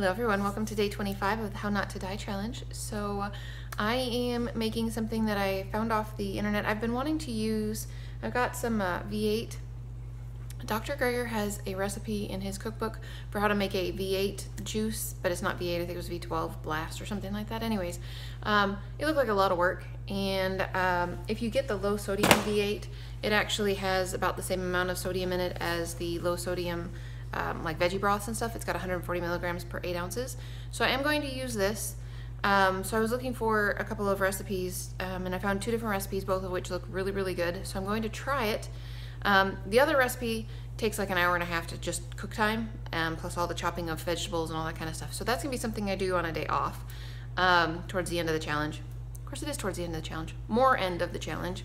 Hello everyone, welcome to day 25 of the How Not To Die challenge. So I am making something that I found off the internet. I've been wanting to use, I've got some V8. Dr. Greger has a recipe in his cookbook for how to make a V8 juice, but it's not V8, I think it was V12 blast or something like that. Anyways, it looked like a lot of work. And if you get the low sodium V8, it actually has about the same amount of sodium in it as the low sodium like veggie broths and stuff. It's got 140 milligrams per 8 ounces. So I am going to use this. So I was looking for a couple of recipes and I found two different recipes, both of which look really, really good. So I'm going to try it. The other recipe takes like an hour and a half to just cook time, plus all the chopping of vegetables and all that kind of stuff. So that's gonna be something I do on a day off towards the end of the challenge. Of course it is towards the end of the challenge, more end of the challenge.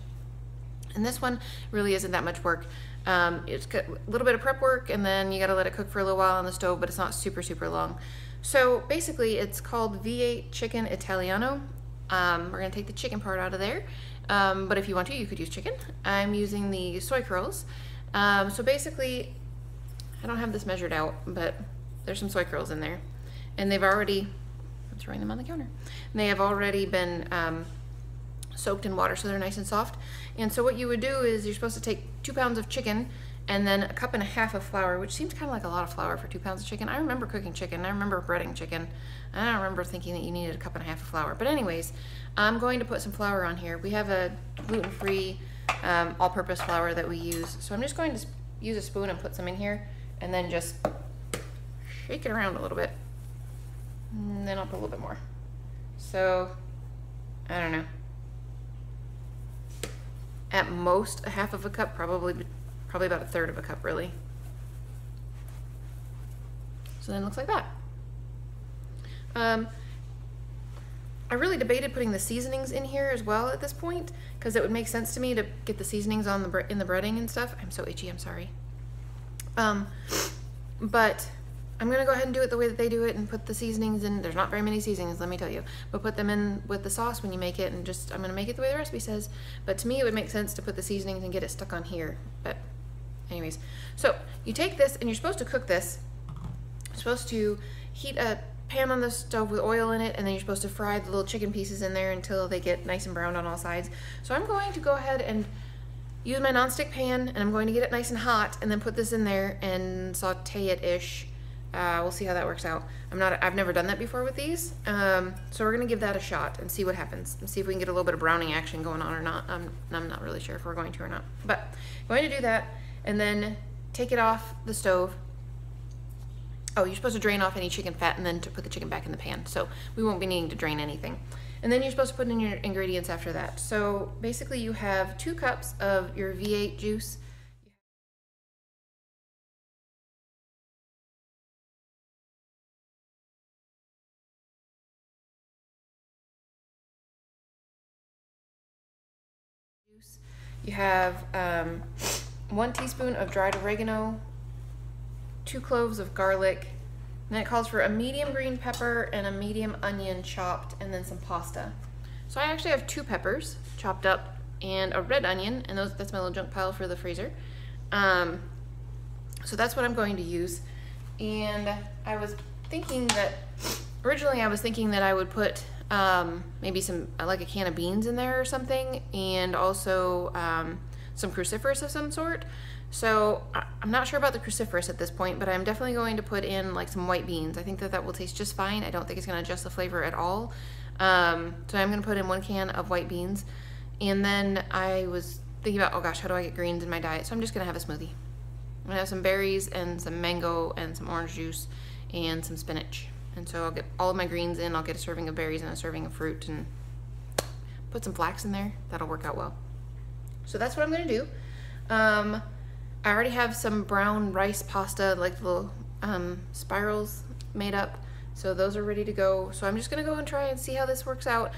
And this one really isn't that much work. It's got a little bit of prep work and then you gotta let it cook for a little while on the stove, but it's not super, super long. So basically it's called V8 Chicken Italiano. We're gonna take the chicken part out of there. But if you want to, you could use chicken. I'm using the soy curls. So basically, I don't have this measured out, but there's some soy curls in there. And they've already, I'm throwing them on the counter. And they have already been, soaked in water, so they're nice and soft. And so what you would do is you're supposed to take 2 pounds of chicken and then a cup and a half of flour, which seems kind of like a lot of flour for 2 pounds of chicken. I remember cooking chicken, I remember breading chicken. I don't remember thinking that you needed a cup and a half of flour. But anyways, I'm going to put some flour on here. We have a gluten-free all-purpose flour that we use. So I'm just going to use a spoon and put some in here and then just shake it around a little bit. And then I'll put a little bit more. So, I don't know. At most a half of a cup, probably about a third of a cup really. So then it looks like that. I really debated putting the seasonings in here as well at this point, because it would make sense to me to get the seasonings on the in the breading and stuff. I'm so itchy, I'm sorry. But I'm gonna go ahead and do it the way that they do it and put the seasonings in. There's not very many seasonings, let me tell you, but put them in with the sauce when you make it, and just, I'm gonna make it the way the recipe says. But to me, it would make sense to put the seasonings and get it stuck on here. But anyways, so you take this and you're supposed to cook this. You're supposed to heat a pan on the stove with oil in it, and then you're supposed to fry the little chicken pieces in there until they get nice and browned on all sides. So I'm going to go ahead and use my nonstick pan, and I'm going to get it nice and hot and then put this in there and saute it-ish. We'll see how that works out. I've never done that before with these, so we're gonna give that a shot and see what happens and see if we can get a little bit of browning action going on or not. I'm not really sure if we're going to or not, but I'm going to do that and then take it off the stove. Oh, you're supposed to drain off any chicken fat and then to put the chicken back in the pan, so we won't be needing to drain anything. And then you're supposed to put in your ingredients after that. So basically you have 2 cups of your V8 juice. You have 1 teaspoon of dried oregano, 2 cloves of garlic, and then it calls for a medium green pepper and a medium onion chopped, and then some pasta. So I actually have 2 peppers chopped up and a red onion, and that's my little junk pile for the freezer. So that's what I'm going to use. And I was thinking that, originally I was thinking that I would put maybe some, like a can of beans in there or something, and also some cruciferous of some sort. So I'm not sure about the cruciferous at this point, but I'm definitely going to put in like some white beans. I think that will taste just fine. I don't think it's going to adjust the flavor at all. So I'm going to put in 1 can of white beans, and then I was thinking about, oh gosh, how do I get greens in my diet? So I'm just going to have a smoothie. I'm going to have some berries and some mango and some orange juice and some spinach. And so I'll get all of my greens in, I'll get a serving of berries and a serving of fruit, and put some flax in there. That'll work out well. So that's what I'm gonna do. I already have some brown rice pasta, like little spirals made up. So those are ready to go. So I'm just gonna go and try and see how this works out.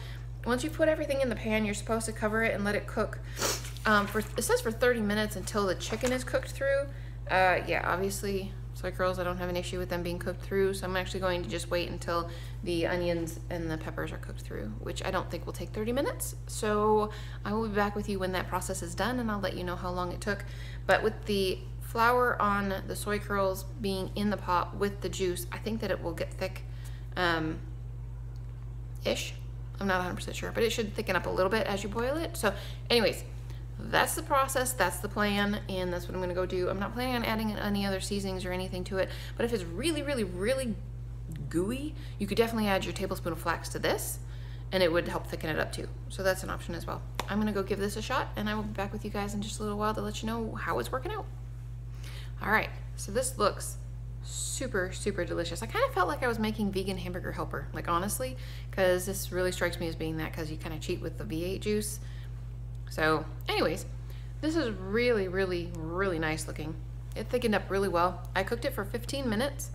Once you put everything in the pan, you're supposed to cover it and let it cook. It says for 30 minutes until the chicken is cooked through. Yeah, obviously, soy curls, I don't have an issue with them being cooked through, so I'm actually going to just wait until the onions and the peppers are cooked through, which I don't think will take 30 minutes. So I will be back with you when that process is done, and I'll let you know how long it took. But with the flour on the soy curls being in the pot with the juice, I think that it will get thick ish. I'm not 100% sure, but it should thicken up a little bit as you boil it. So anyways, that's the process, that's the plan, and that's what I'm gonna go do. I'm not planning on adding any other seasonings or anything to it, but if it's really, really, really gooey, you could definitely add your tablespoon of flax to this, and it would help thicken it up too. So that's an option as well. I'm gonna go give this a shot, and I will be back with you guys in just a little while to let you know how it's working out. All right, so this looks super, super delicious. I kind of felt like I was making vegan hamburger helper, like honestly, because this really strikes me as being that, because you kind of cheat with the V8 juice. So anyways, this is really, really, really nice looking. It thickened up really well. I cooked it for 15 minutes.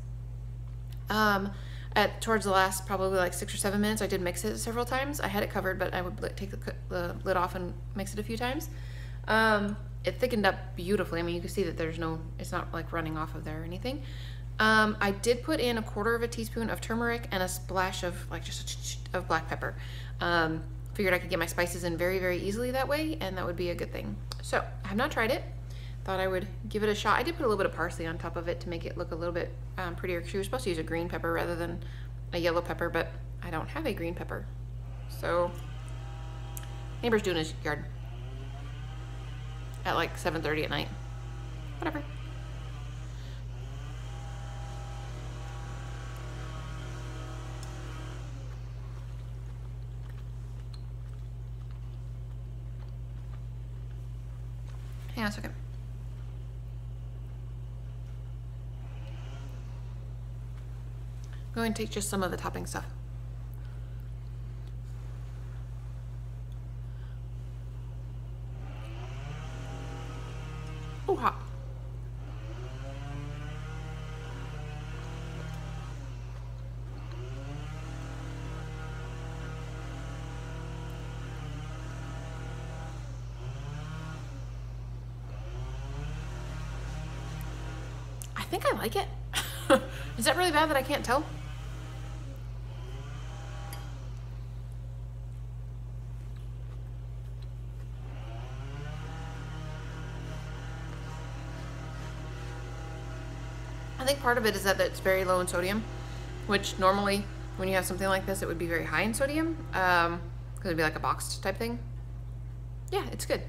Towards the last probably like 6 or 7 minutes, I did mix it several times. I had it covered, but I would take the lid off and mix it a few times. It thickened up beautifully. I mean, you can see that there's no, it's not like running off of there or anything. I did put in 1/4 teaspoon of turmeric and a splash of like just of black pepper. Figured I could get my spices in very, very easily that way, and that would be a good thing. So I have not tried it. Thought I would give it a shot. I did put a little bit of parsley on top of it to make it look a little bit prettier, because you were supposed to use a green pepper rather than a yellow pepper, but I don't have a green pepper. So neighbor's doing his yard at like 7:30 at night, whatever. Hang on a second. I'm going to take just some of the topping stuff. Oh, hot. I think I like it. Is that really bad that I can't tell? I think part of it is that it's very low in sodium, which normally when you have something like this, it would be very high in sodium, because it'd be like a boxed type thing. Yeah, it's good.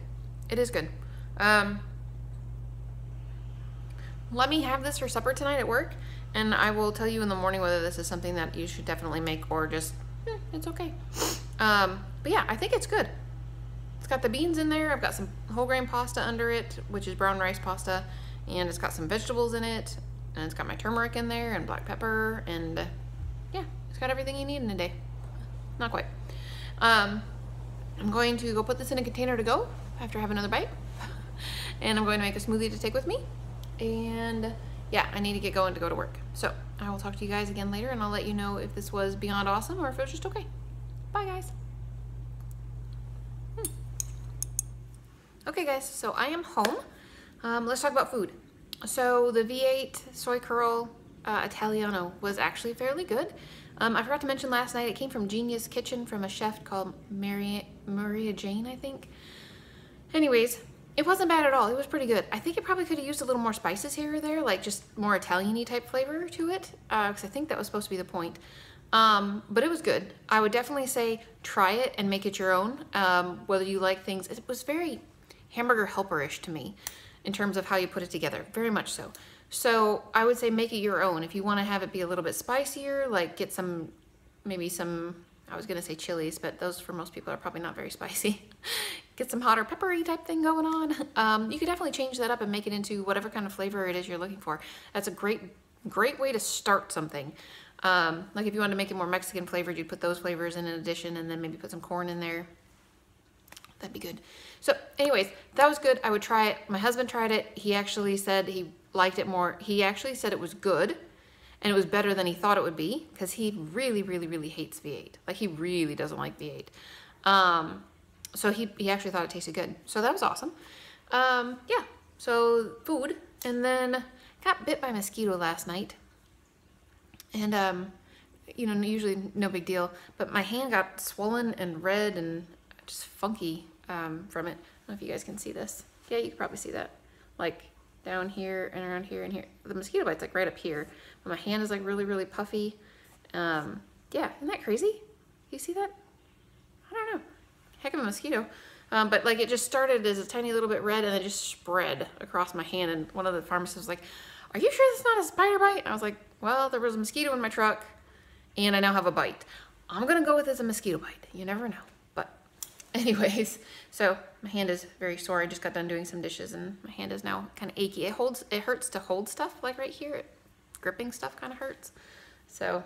It is good. Let me have this for supper tonight at work, and I will tell you in the morning whether this is something that you should definitely make or just, it's okay. But yeah, I think it's good. It's got the beans in there. I've got some whole grain pasta under it, which is brown rice pasta, and it's got some vegetables in it, and it's got my turmeric in there and black pepper, and yeah, it's got everything you need in a day. Not quite. I'm going to go put this in a container to go after I have another bite, and I'm going to make a smoothie to take with me. And yeah, I need to get going to go to work. So I will talk to you guys again later, and I'll let you know if this was beyond awesome or if it was just okay. Bye guys. Okay guys, so I am home. Let's talk about food. So the V8 soy curl Italiano was actually fairly good. I forgot to mention last night, it came from Genius Kitchen from a chef called Maria Jane, I think. Anyways, it wasn't bad at all. It was pretty good. I think it probably could have used a little more spices here or there, like just more Italian-y type flavor to it, because I think that was supposed to be the point. But it was good. I would definitely say try it and make it your own, whether you like things. It was very hamburger helper-ish to me in terms of how you put it together, very much so. So I would say make it your own. If you want to have it be a little bit spicier, like get some, maybe some, I was going to say chilies, but those for most people are probably not very spicy. Get some hotter peppery type thing going on. You could definitely change that up and make it into whatever kind of flavor it is you're looking for. That's a great way to start something. Like if you wanted to make it more Mexican flavored, you'd put those flavors in addition, and then maybe put some corn in there. That'd be good. So anyways, that was good. I would try it. My husband tried it. He actually said he liked it more. He actually said it was good, and it was better than he thought it would be, because he really, really, really hates V8. Like he really doesn't like V8. So he actually thought it tasted good. So that was awesome. Yeah, so food. And then got bit by a mosquito last night. And, you know, usually no big deal. But my hand got swollen and red and just funky from it. I don't know if you guys can see this. Yeah, you can probably see that. Like down here and around here and here. The mosquito bite's like right up here. But my hand is like really, really puffy. Yeah, isn't that crazy? You see that? I don't know. Heck of a mosquito. But like it just started as a tiny little bit red and it just spread across my hand. And one of the pharmacists was like, "Are you sure that's not a spider bite?" I was like, "Well, there was a mosquito in my truck and I now have a bite. I'm gonna go with it as a mosquito bite. You never know." But anyways, so my hand is very sore. I just got done doing some dishes and my hand is now kind of achy. It hurts to hold stuff, like right here. Gripping stuff kind of hurts. So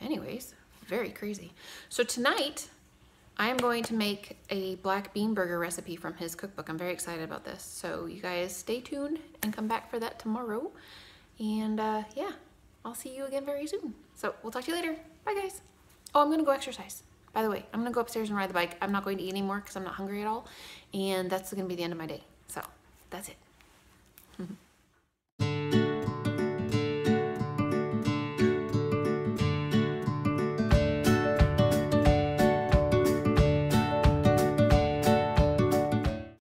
anyways, very crazy. So tonight, I am going to make a black bean burger recipe from his cookbook. I'm very excited about this. So you guys stay tuned and come back for that tomorrow. And yeah, I'll see you again very soon. So we'll talk to you later. Bye guys. Oh, I'm gonna go exercise. By the way, I'm gonna go upstairs and ride the bike. I'm not going to eat anymore because I'm not hungry at all. And that's gonna be the end of my day. So that's it.